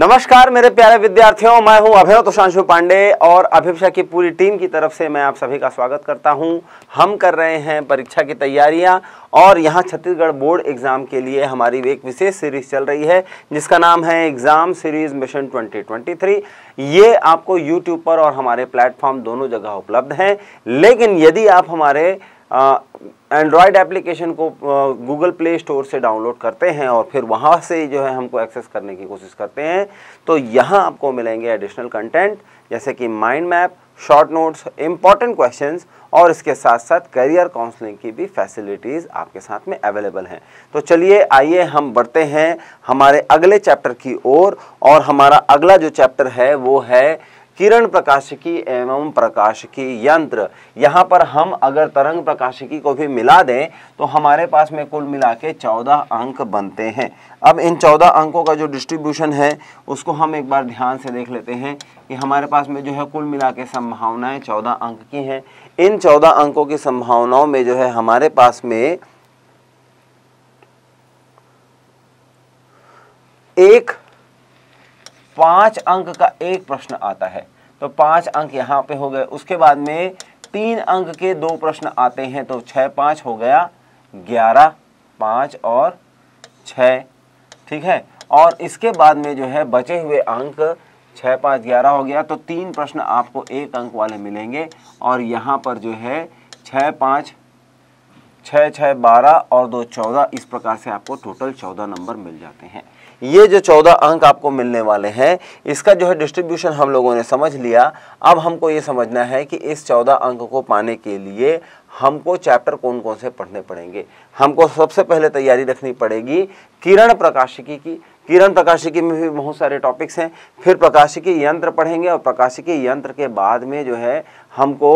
नमस्कार मेरे प्यारे विद्यार्थियों, मैं हूं अभय तुषांशु पांडे और अभिप्सा की पूरी टीम की तरफ से मैं आप सभी का स्वागत करता हूं। हम कर रहे हैं परीक्षा की तैयारियां और यहां छत्तीसगढ़ बोर्ड एग्ज़ाम के लिए हमारी एक विशेष सीरीज़ चल रही है जिसका नाम है एग्ज़ाम सीरीज मिशन 2023। ये आपको यूट्यूब पर और हमारे प्लेटफॉर्म दोनों जगह उपलब्ध हैं, लेकिन यदि आप हमारे एंड्रॉइड एप्लीकेशन को गूगल प्ले स्टोर से डाउनलोड करते हैं और फिर वहाँ से जो है हमको एक्सेस करने की कोशिश करते हैं तो यहाँ आपको मिलेंगे एडिशनल कंटेंट जैसे कि mind map, short notes, important questions और इसके साथ साथ करियर काउंसलिंग की भी फैसिलिटीज़ आपके साथ में अवेलेबल हैं। तो चलिए आइए हम बढ़ते हैं हमारे अगले चैप्टर की और हमारा अगला जो चैप्टर है वो है किरण प्रकाशिकी एवं प्रकाशिकी यंत्र। यहाँ पर हम अगर तरंग प्रकाशिकी को भी मिला दें तो हमारे पास में कुल मिला के 14 अंक बनते हैं। अब इन 14 अंकों का जो डिस्ट्रीब्यूशन है उसको हम एक बार ध्यान से देख लेते हैं कि हमारे पास में जो है कुल मिला के संभावनाएँ 14 अंक की हैं। इन 14 अंकों की संभावनाओं में जो है हमारे पास में एक 5 अंक का एक प्रश्न आता है तो 5 अंक यहाँ पे हो गए। उसके बाद में 3 अंक के 2 प्रश्न आते हैं तो 6 5 हो गया 11, 5 और 6, ठीक है। और इसके बाद में जो है बचे हुए अंक 6 5 11 हो गया तो 3 प्रश्न आपको 1 अंक वाले मिलेंगे और यहाँ पर जो है 6 5 6 6 12 और 2 14, इस प्रकार से आपको टोटल 14 नंबर मिल जाते हैं। ये जो 14 अंक आपको मिलने वाले हैं इसका जो है डिस्ट्रीब्यूशन हम लोगों ने समझ लिया। अब हमको ये समझना है कि इस 14 अंक को पाने के लिए हमको चैप्टर कौन कौन से पढ़ने पड़ेंगे। हमको सबसे पहले तैयारी रखनी पड़ेगी किरण प्रकाशिकी की। किरण प्रकाशिकी में भी बहुत सारे टॉपिक्स हैं, फिर प्रकाशिकी यंत्र पढ़ेंगे और प्रकाशिकी यंत्र के बाद में जो है हमको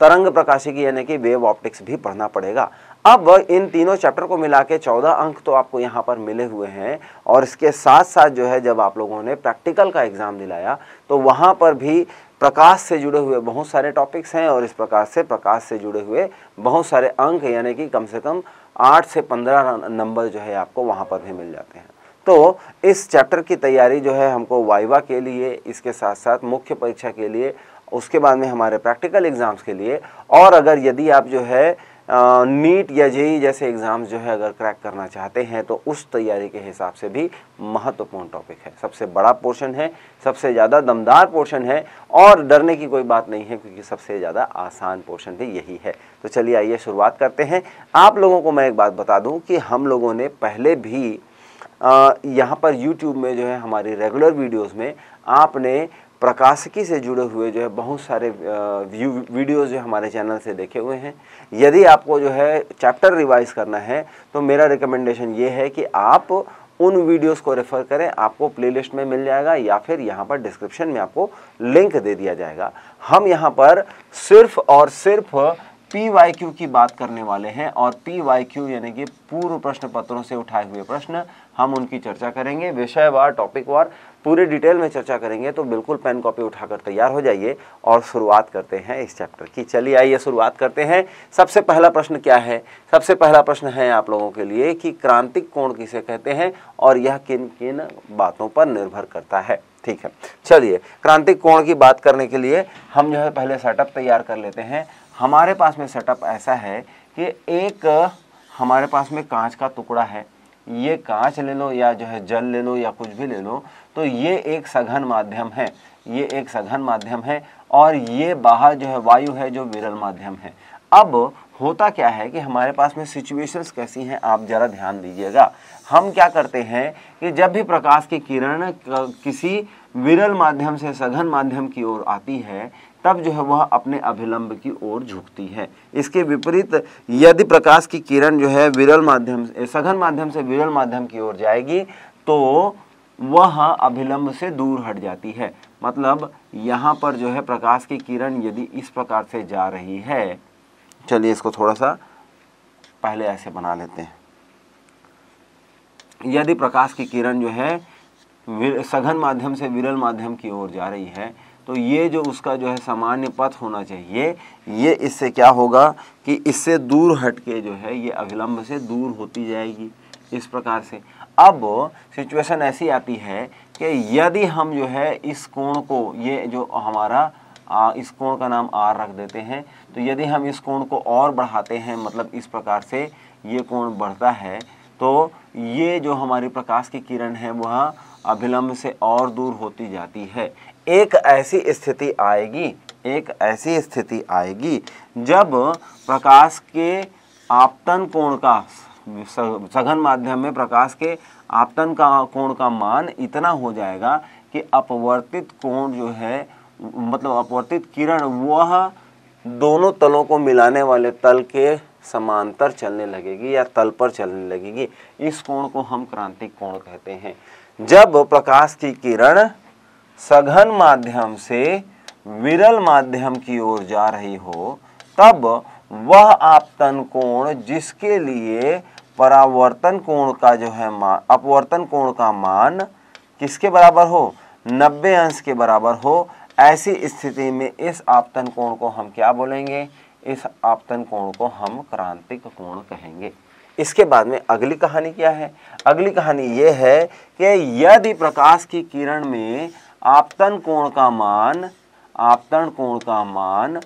तरंग प्रकाशिकी यानी कि वेव ऑप्टिक्स भी पढ़ना पड़ेगा। अब इन तीनों चैप्टर को मिला के 14 अंक तो आपको यहाँ पर मिले हुए हैं और इसके साथ साथ जो है जब आप लोगों ने प्रैक्टिकल का एग्ज़ाम दिलाया तो वहाँ पर भी प्रकाश से जुड़े हुए बहुत सारे टॉपिक्स हैं और इस प्रकार से प्रकाश से जुड़े हुए बहुत सारे अंक यानी कि कम से कम 8 से 15 नंबर जो है आपको वहाँ पर भी मिल जाते हैं। तो इस चैप्टर की तैयारी जो है हमको वाइवा के लिए, इसके साथ साथ मुख्य परीक्षा के लिए, उसके बाद में हमारे प्रैक्टिकल एग्ज़ाम्स के लिए और अगर यदि आप जो है नीट या जेईई जैसे एग्ज़ाम्स जो है अगर क्रैक करना चाहते हैं तो उस तैयारी के हिसाब से भी महत्वपूर्ण टॉपिक है। सबसे बड़ा पोर्शन है, सबसे ज़्यादा दमदार पोर्शन है और डरने की कोई बात नहीं है क्योंकि सबसे ज़्यादा आसान पोर्शन भी यही है। तो चलिए आइए शुरुआत करते हैं। आप लोगों को मैं एक बात बता दूं कि हम लोगों ने पहले भी यहाँ पर यूट्यूब में जो है हमारी रेगुलर वीडियोज़ में आपने प्रकाशिकी से जुड़े हुए जो है बहुत सारे वीडियोज़ जो हमारे चैनल से देखे हुए हैं। यदि आपको जो है चैप्टर रिवाइज़ करना है तो मेरा रिकमेंडेशन ये है कि आप उन वीडियोज़ को रेफ़र करें, आपको प्लेलिस्ट में मिल जाएगा या फिर यहाँ पर डिस्क्रिप्शन में आपको लिंक दे दिया जाएगा। हम यहाँ पर सिर्फ और सिर्फ PYQ की बात करने वाले हैं और PYQ यानी कि पूर्व प्रश्न पत्रों से उठाए हुए प्रश्न, हम उनकी चर्चा करेंगे। विषयवार, टॉपिकवार पूरे डिटेल में चर्चा करेंगे। तो बिल्कुल पेन कॉपी उठाकर तैयार हो जाइए और शुरुआत करते हैं इस चैप्टर की। चलिए आइए शुरुआत करते हैं। सबसे पहला प्रश्न क्या है? सबसे पहला प्रश्न है आप लोगों के लिए कि क्रांतिक कोण किसे कहते हैं और यह किन किन बातों पर निर्भर करता है, ठीक है। चलिए क्रांतिक कोण की बात करने के लिए हम जो है पहले सेटअप तैयार कर लेते हैं। हमारे पास में सेटअप ऐसा है कि एक हमारे पास में कांच का टुकड़ा है, ये कांच ले लो या जो है जल ले लो या कुछ भी ले लो, तो ये एक सघन माध्यम है, ये एक सघन माध्यम है और ये बाहर जो है वायु है जो विरल माध्यम है। अब होता क्या है कि हमारे पास में सिचुएशंस कैसी हैं आप ज़रा ध्यान दीजिएगा। हम क्या करते हैं कि जब भी प्रकाश की किरण किसी विरल माध्यम से सघन माध्यम की ओर आती है तब जो है वह अपने अभिलंब की ओर झुकती है। इसके विपरीत यदि प्रकाश की किरण जो है विरल माध्यम सघन माध्यम से विरल माध्यम की ओर जाएगी तो वह अभिलंब से दूर हट जाती है। मतलब यहाँ पर जो है प्रकाश की किरण यदि इस प्रकार से जा रही है, चलिए इसको थोड़ा सा पहले ऐसे बना लेते हैं। यदि प्रकाश की किरण जो है सघन माध्यम से विरल माध्यम की ओर जा रही है तो ये जो उसका जो है सामान्य पथ होना चाहिए, ये इससे क्या होगा कि इससे दूर हट के जो है ये अभिलंब से दूर होती जाएगी इस प्रकार से। अब सिचुएशन ऐसी आती है कि यदि हम जो है इस कोण को, ये जो हमारा इस कोण का नाम आर रख देते हैं, तो यदि हम इस कोण को और बढ़ाते हैं, मतलब इस प्रकार से ये कोण बढ़ता है, तो ये जो हमारी प्रकाश की किरण है वह अभिलंब से और दूर होती जाती है। एक ऐसी स्थिति आएगी, एक ऐसी स्थिति आएगी जब प्रकाश के आपतन कोण का, सघन माध्यम में प्रकाश के आपतन का कोण का मान इतना हो जाएगा कि अपवर्तित कोण जो है, मतलब अपवर्तित किरण वह दोनों तलों को मिलाने वाले तल के समांतर चलने लगेगी या तल पर चलने लगेगी। इस कोण को हम क्रांतिक कोण कहते हैं। जब प्रकाश की किरण सघन माध्यम से विरल माध्यम की ओर जा रही हो, तब वह आपतन कोण जिसके लिए परावर्तन कोण का जो है मान, अपवर्तन कोण का मान किसके बराबर हो, 90 अंश के बराबर हो, ऐसी स्थिति में इस आपतन कोण को हम क्या बोलेंगे, इस आपतन कोण को हम क्रांतिक कोण कहेंगे। इसके बाद में अगली कहानी क्या है, अगली कहानी ये है कि यदि प्रकाश की किरण में आपतन कोण का मान, आपतन कोण का मान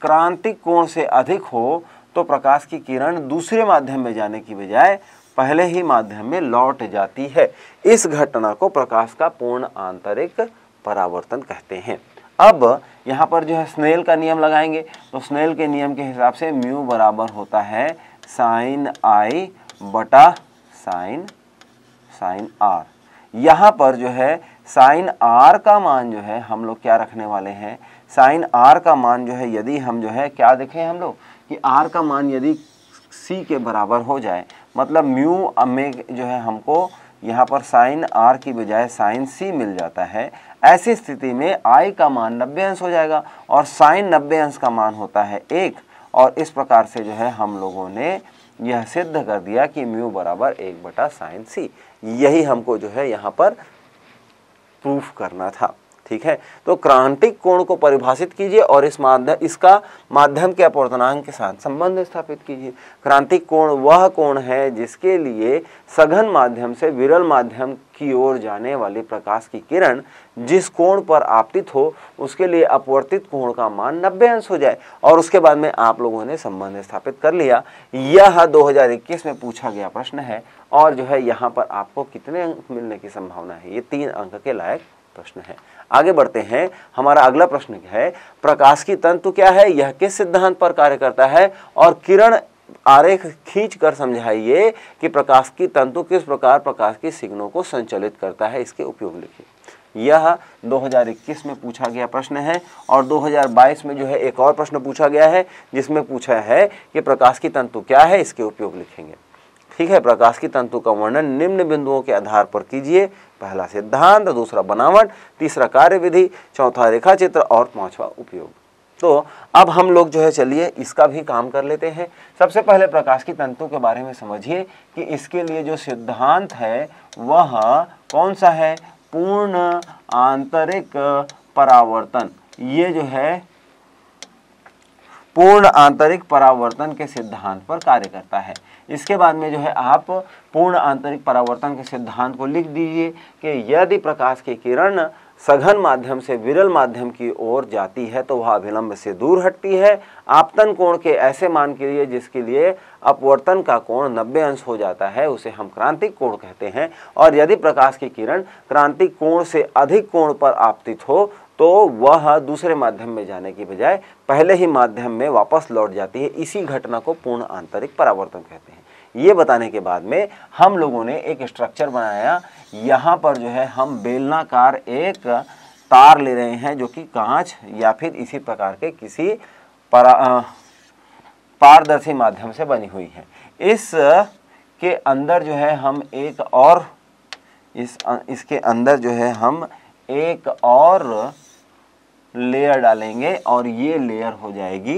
क्रांतिक कोण से अधिक हो, तो प्रकाश की किरण दूसरे माध्यम में जाने की बजाय पहले ही माध्यम में लौट जाती है। इस घटना को प्रकाश का पूर्ण आंतरिक परावर्तन कहते हैं। अब यहाँ पर जो है स्नेल का नियम लगाएंगे, तो स्नेल के नियम के हिसाब से म्यू बराबर होता है साइन आई बटा साइन आर। यहाँ पर जो है साइन आर का मान जो है हम लोग क्या रखने वाले हैं, साइन आर का मान जो है, यदि हम जो है क्या देखें हम लोग कि आर का मान यदि सी के बराबर हो जाए, मतलब म्यू में जो है हमको यहाँ पर साइन आर की बजाय साइन सी मिल जाता है। ऐसी स्थिति में आई का मान 90 अंश हो जाएगा और साइन 90 अंश का मान होता है 1, और इस प्रकार से जो है हम लोगों ने यह सिद्ध कर दिया कि म्यू बराबर 1/sin c। यही हमको जो है यहाँ पर प्रूफ करना था, ठीक है। तो क्रांतिक कोण को परिभाषित कीजिए और इसका माध्यम के अपवर्तनांक के साथ संबंध स्थापित कीजिए। क्रांतिक कोण वह कोण है जिसके लिए सघन माध्यम से विरल माध्यम की ओर जाने वाली प्रकाश की किरण जिस कोण पर आपतित हो, उसके लिए अपवर्तित कोण का मान 90 अंश हो जाए। और उसके बाद में आप लोगों ने संबंध स्थापित कर लिया। यह 2021 में पूछा गया प्रश्न है और जो है यहाँ पर आपको कितने अंक मिलने की संभावना है, ये 3 अंक के लायक प्रश्न है। आगे बढ़ते हैं। हमारा अगला प्रश्न है, प्रकाश की तंतु क्या है, यह किस सिद्धांत पर कार्य करता है, और किरण आरेख खींचकर समझाइए कि प्रकाश की तंतु किस प्रकार प्रकाश के सिग्नों को संचालित करता है, इसके उपयोग लिखिए। यह 2021 में पूछा गया प्रश्न है और 2022 में जो है एक और प्रश्न पूछा गया है जिसमें पूछा है कि प्रकाश की तंतु क्या है, इसके उपयोग लिखेंगे, ठीक है। प्रकाश की तंतु का वर्णन निम्न बिंदुओं के आधार पर कीजिए। पहला सिद्धांत, दूसरा बनावट, तीसरा कार्यविधि, चौथा रेखा चित्र और 5वां उपयोग। तो अब हम लोग जो है चलिए इसका भी काम कर लेते हैं। सबसे पहले प्रकाश की तंतु के बारे में समझिए कि इसके लिए जो सिद्धांत है वह कौन सा है, पूर्ण आंतरिक परावर्तन। ये जो है पूर्ण आंतरिक परावर्तन के सिद्धांत पर कार्य करता है। इसके बाद में जो है आप पूर्ण आंतरिक परावर्तन के सिद्धांत को लिख दीजिए कि यदि प्रकाश की किरण सघन माध्यम से विरल माध्यम की ओर जाती है तो वह अभिलंब से दूर हटती है, आपतन कोण के ऐसे मान के लिए जिसके लिए अपवर्तन का कोण 90 अंश हो जाता है, उसे हम क्रांतिक कोण कहते हैं। और यदि प्रकाश की किरण क्रांतिक कोण से अधिक कोण पर आपतित हो तो वह दूसरे माध्यम में जाने की बजाय पहले ही माध्यम में वापस लौट जाती है। इसी घटना को पूर्ण आंतरिक परावर्तन कहते हैं। ये बताने के बाद में हम लोगों ने एक स्ट्रक्चर बनाया। यहाँ पर जो है हम बेलनाकार एक तार ले रहे हैं जो कि कांच या फिर इसी प्रकार के किसी पारदर्शी माध्यम से बनी हुई है। इस के अंदर जो है हम एक और इसके अंदर जो है हम एक और लेयर डालेंगे और ये लेयर हो जाएगी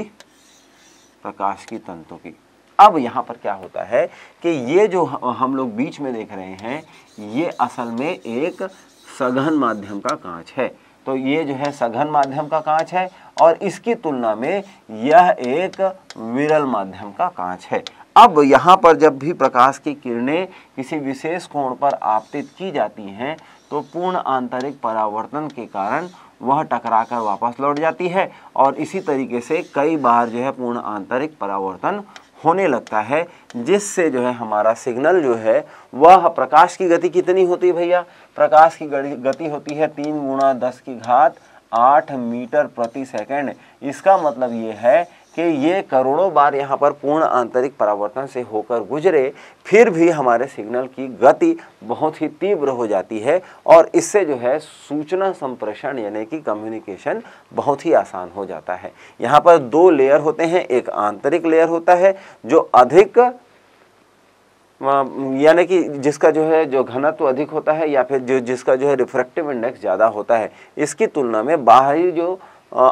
प्रकाश की तंतु की। अब यहाँ पर क्या होता है कि ये जो हम लोग बीच में देख रहे हैं ये असल में एक सघन माध्यम का कांच है। तो ये जो है सघन माध्यम का कांच है और इसकी तुलना में यह एक विरल माध्यम का कांच है। अब यहाँ पर जब भी प्रकाश की किरणें किसी विशेष कोण पर आपतित की जाती हैं तो पूर्ण आंतरिक परावर्तन के कारण वह टकराकर वापस लौट जाती है और इसी तरीके से कई बार जो है पूर्ण आंतरिक परावर्तन होने लगता है, जिससे जो है हमारा सिग्नल जो है वह प्रकाश की गति कितनी होती है भैया, प्रकाश की गति होती है 3 × 10⁸ मीटर प्रति सेकंड। इसका मतलब ये है कि ये करोड़ों बार यहाँ पर पूर्ण आंतरिक परावर्तन से होकर गुजरे, फिर भी हमारे सिग्नल की गति बहुत ही तीव्र हो जाती है और इससे जो है सूचना संप्रेषण यानी कि कम्युनिकेशन बहुत ही आसान हो जाता है। यहाँ पर 2 लेयर होते हैं, एक आंतरिक लेयर होता है जो अधिक यानी कि जिसका जो है जो घनत्व अधिक होता है या फिर जिसका जो है रिफ्रैक्टिव इंडेक्स ज़्यादा होता है, इसकी तुलना में बाहरी जो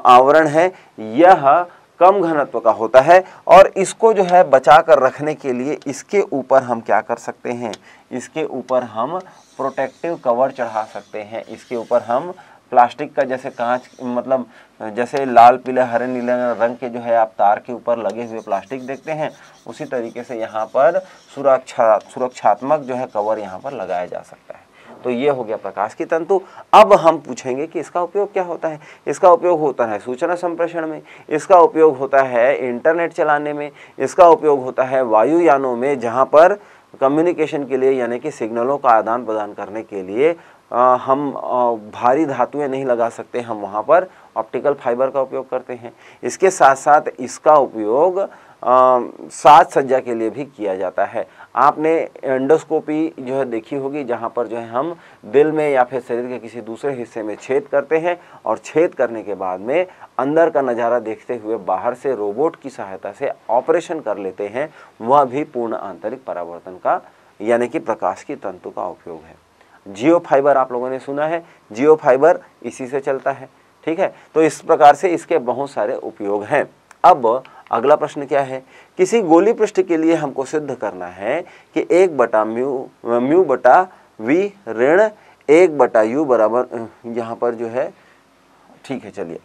आवरण है यह कम घनत्व का होता है और इसको जो है बचा कर रखने के लिए इसके ऊपर हम क्या कर सकते हैं, इसके ऊपर हम प्रोटेक्टिव कवर चढ़ा सकते हैं। इसके ऊपर हम प्लास्टिक का जैसे कांच मतलब जैसे लाल पीले हरे नीले रंग के जो है आप तार के ऊपर लगे हुए प्लास्टिक देखते हैं, उसी तरीके से यहाँ पर सुरक्षात्मक जो है कवर यहाँ पर लगाया जा सकता है। तो ये हो गया प्रकाश की तंतु। अब हम पूछेंगे कि इसका उपयोग क्या होता है। इसका उपयोग होता है सूचना संप्रेषण में, इसका उपयोग होता है इंटरनेट चलाने में, इसका उपयोग होता है वायुयानों में जहाँ पर कम्युनिकेशन के लिए यानी कि सिग्नलों का आदान प्रदान करने के लिए हम भारी धातुएं नहीं लगा सकते, हम वहाँ पर ऑप्टिकल फाइबर का उपयोग करते हैं। इसके साथ साथ इसका उपयोग साज सज्जा के लिए भी किया जाता है। आपने एंडोस्कोपी जो है देखी होगी, जहाँ पर जो है हम दिल में या फिर शरीर के किसी दूसरे हिस्से में छेद करते हैं और छेद करने के बाद में अंदर का नज़ारा देखते हुए बाहर से रोबोट की सहायता से ऑपरेशन कर लेते हैं। वह भी पूर्ण आंतरिक परावर्तन का यानी कि प्रकाश की तंतु का उपयोग है। जियो फाइबर आप लोगों ने सुना है, जियो फाइबर इसी से चलता है, ठीक है। तो इस प्रकार से इसके बहुत सारे उपयोग हैं। अब अगला प्रश्न क्या है, किसी गोलीय पृष्ठ के लिए हमको सिद्ध करना है कि 1/μ/v ऋण 1/u बराबर, यहाँ पर जो है ठीक है चलिए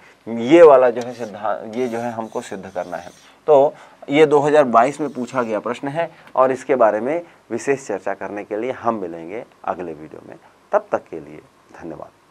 ये वाला जो है सिद्धांत ये जो है हमको सिद्ध करना है। तो ये 2022 में पूछा गया प्रश्न है और इसके बारे में विशेष चर्चा करने के लिए हम मिलेंगे अगले वीडियो में। तब तक के लिए धन्यवाद।